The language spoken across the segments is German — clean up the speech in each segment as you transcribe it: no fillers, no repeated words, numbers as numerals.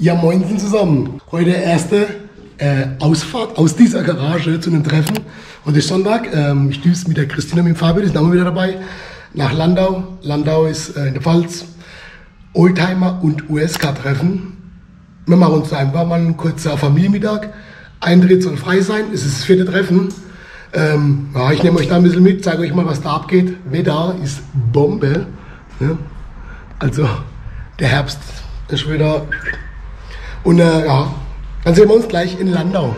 Ja, moinsen zusammen. Heute erste Ausfahrt aus dieser Garage zu einem Treffen. Heute ist Sonntag. Ich düse mit der Christina, mit dem Fabi, das ist nochmal wieder dabei, nach Landau. Landau ist in der Pfalz. Oldtimer und USK-Treffen. Wir machen uns einfach mal einen kurzen Familienmittag. Eintritt soll frei sein. Es ist das vierte Treffen. Ja, ich nehme euch da ein bisschen mit, zeige euch mal, was da abgeht. Wetter ist Bombe. Ne? Also der Herbst ist wieder. Und ja, dann sehen wir uns gleich in Landau.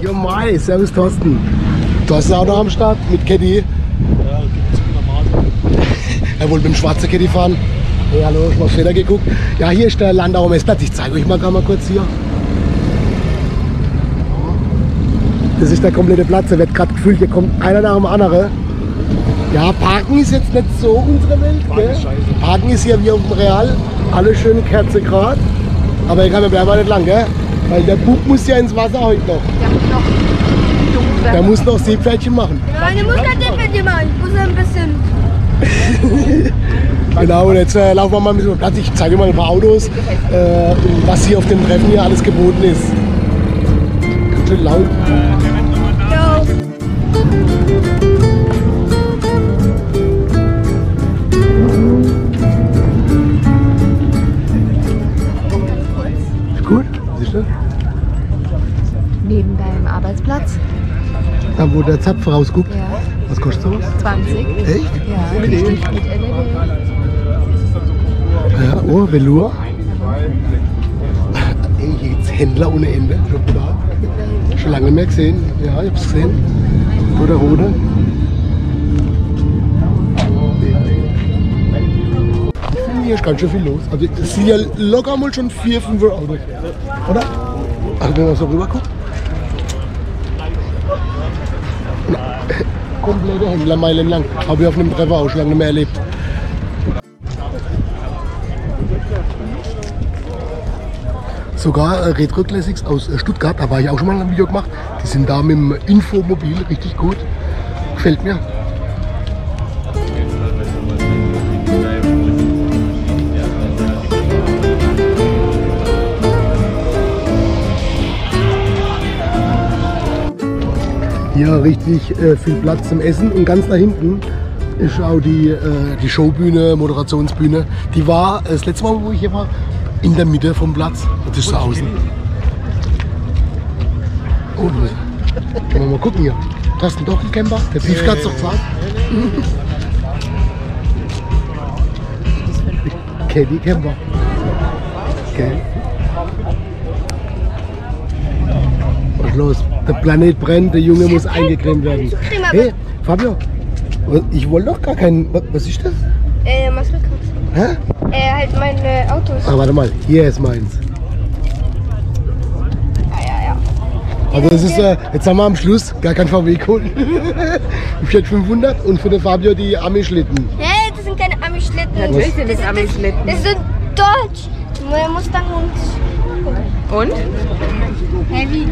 Jo Mai, servus Thorsten. Thorsten ist auch noch am Start mit Caddy. Ja, gibt's normal. Er wollte mit dem schwarzen Caddy fahren. Hey, hallo, ich habe Fehler geguckt. Ja, hier ist der Landauermessplatz. Ich zeige euch mal gerade mal kurz hier. Das ist der komplette Platz. Der wird gerade gefüllt. Hier kommt einer nach dem anderen. Ja, Parken ist jetzt nicht so unsere Welt. Parken, ne? Parken ist hier wie auf dem Real. Alle schöne Kerze grad. Aber ich kann mir bleiben nicht lang, gell? Weil der Bub muss ja ins Wasser heute noch. Der muss noch, der muss noch Seepferdchen machen. Ja, der muss noch Seepferdchen machen. Ich muss ein bisschen. Genau, und jetzt laufen wir mal ein bisschen auf den Platz. Ich zeige euch mal ein paar Autos, was hier auf dem Treffen hier alles geboten ist. Ganz schön laut. Ja. Ist gut? Was ist das? Neben deinem Arbeitsplatz. Da, wo der Zapf rausguckt? Ja. Was kostet sowas? 20. Echt? Ja. Mit LED. Ja, oh, Velour. Ey, jetzt Händler ohne Ende. Schon lange nicht mehr gesehen. Ja, ich hab's gesehen. Oder Rode. Hier ist ganz schön viel los. Also, es sind ja locker mal schon 4, 5 Euro. Oder? Also, wenn man so rüber guckt. Komplette Händlermeilen lang. Habe ich auf einem Treffer auch schon lange nicht mehr erlebt. Sogar Retro Classics aus Stuttgart, da war ich auch schon mal ein Video gemacht. Die sind da mit dem Infomobil richtig gut. Gefällt mir. Hier richtig viel Platz zum Essen und ganz da hinten ist auch die Showbühne, Moderationsbühne. Die war das letzte Mal, wo ich hier war, in der Mitte vom Platz, das ist so außen. Oh, können wir mal gucken hier. Du hast einen Doppelcamper, der Piefke hat es doch gesagt. Caddy Camper. Okay. Was ist los? Der Planet brennt, der Junge muss eingecremt werden. Hey, Fabio, ich wollte doch gar keinen. Was ist das? Hä? Halt meine Autos. Ah, warte mal, hier ist meins. Ja. Also das ist, jetzt haben wir am Schluss gar kein VW geholt. Fiat 500 und für den Fabio die Ami-Schlitten. Hey, das sind keine Ami-Schlitten. Natürlich sind das Ami-Schlitten. Das sind Deutsch. Man muss dann Hund. Und? Heavy.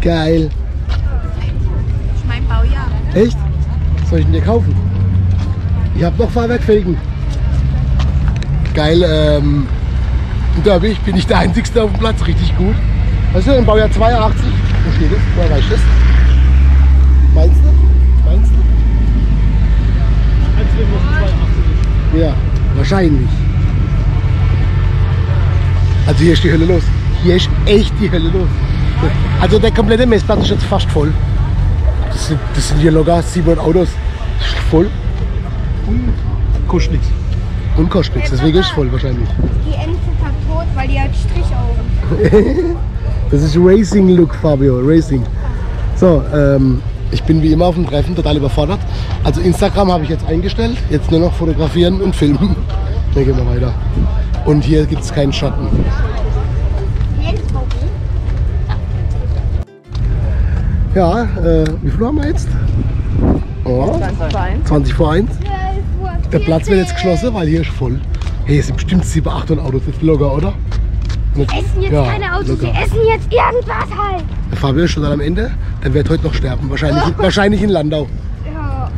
Geil. Ich mein Baujahr. Echt? Was soll ich denn dir kaufen? Ich hab noch Fahrwerkfelgen. Geil, da bin ich der Einzige auf dem Platz, richtig gut. Was ist denn im Baujahr 82? Wo steht das? Woher weißt du das? Meinst du? Meinst du? Ja, wahrscheinlich. Also hier ist die Hölle los. Hier ist echt die Hölle los. Also der komplette Messplatz ist jetzt fast voll. Das sind hier locker 700 Autos. Voll. Und kostet nichts. Und kostet nichts, deswegen ist es voll wahrscheinlich. Die Ente kaputt, weil die hat Strichaugen. Das ist Racing-Look, Fabio, Racing. So, ich bin wie immer auf dem Treffen total überfordert. Also Instagram habe ich jetzt eingestellt, jetzt nur noch fotografieren und filmen. Dann gehen wir weiter. und hier gibt es keinen Schatten. Ja, wie viel haben wir jetzt? Oh, 20 vor 1. Der Platz wird jetzt geschlossen, weil hier ist voll. Hey, es sind bestimmt 7, 8 Autos jetzt locker, oder? Wir essen jetzt ja, keine Autos, locker. Wir essen jetzt irgendwas halt. Der Fabi ist schon dann am Ende, der wird heute noch sterben. Wahrscheinlich in Landau. Ja,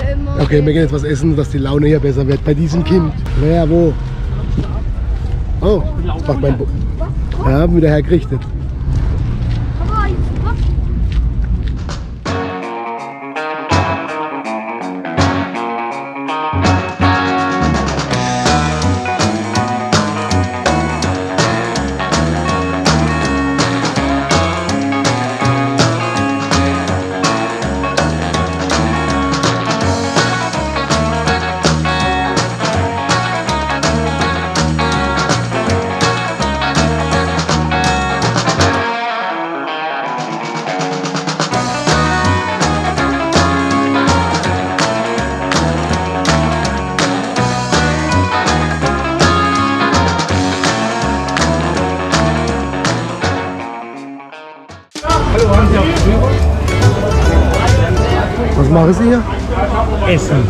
für immer. Okay, wir gehen jetzt was essen, dass die Laune hier besser wird. Bei diesem Kind. Wer, wo? Oh, das macht mein Bo. Ja, haben wieder hergerichtet. Was machen Sie hier? Essen.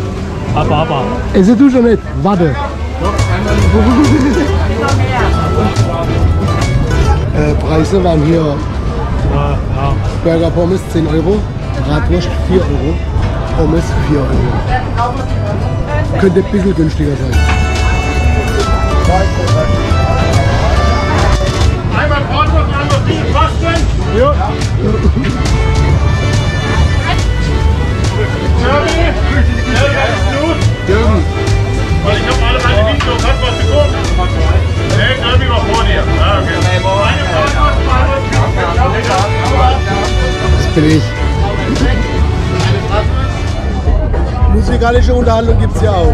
Aber. Essen du schon nicht. Warte. Preise waren hier. Ja. Burger Pommes 10 Euro, Bratwurst 4 Euro, Pommes 4 Euro. Könnte ein bisschen günstiger sein. Einmal Bratwurst, einmal die Pasten. Ja. Weil ich habe alle meine Videos, hast du was geguckt? Nee, Gabi war vor dir. Ah, okay. Das bin ich. Musikalische Unterhaltung gibt es ja auch.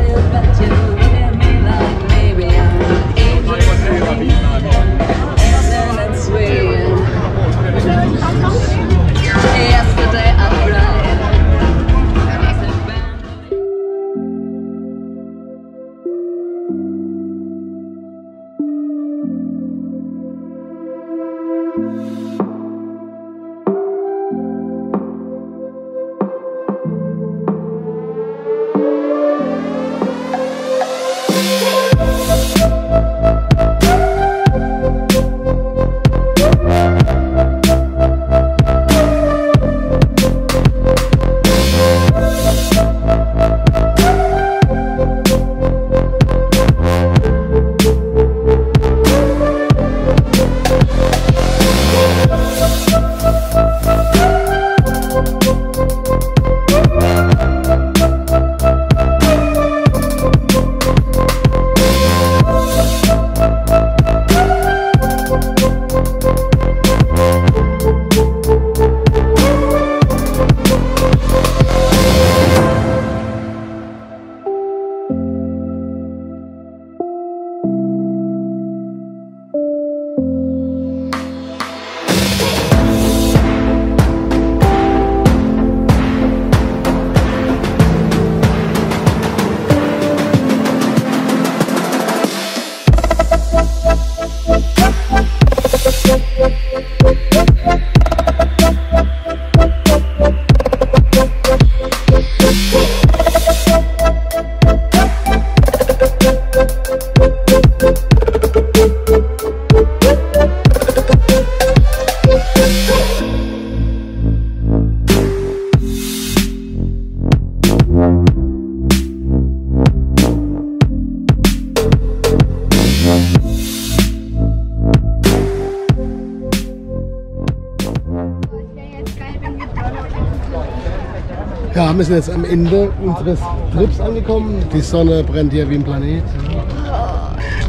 Ja, wir sind jetzt am Ende unseres Trips angekommen. Die Sonne brennt hier wie ein Planet.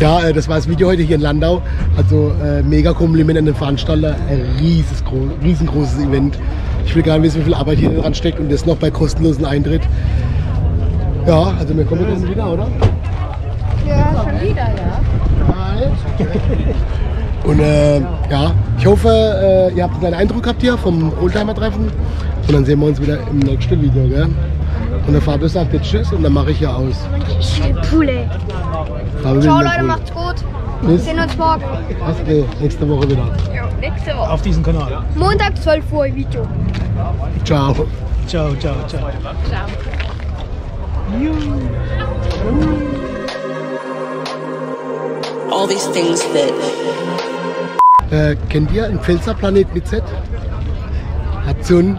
Ja, das war das Video heute hier in Landau. Also mega Kompliment an den Veranstalter. Ein riesengroßes Event. Ich will gar nicht wissen, wie viel Arbeit hier dran steckt und das noch bei kostenlosen Eintritt. Ja, also wir kommen jetzt wieder, oder? Ja, schon wieder, ja. Und ja, ich hoffe, ihr habt einen kleinen Eindruck gehabt hier vom Oldtimer-Treffen. Und dann sehen wir uns wieder im nächsten Video, gell? Und der Fabio sagt jetzt Tschüss und dann mache ich ja aus. Ciao Leute, macht's gut! Wir sehen uns morgen. Okay, nächste Woche wieder. Ja, nächste Woche. Auf diesem Kanal. Montag 12 Uhr Video. Ciao. Ciao, ciao, ciao. Ciao. All these things that... Kennt ihr einen Pfälzer Planet mit Z? Hat so ein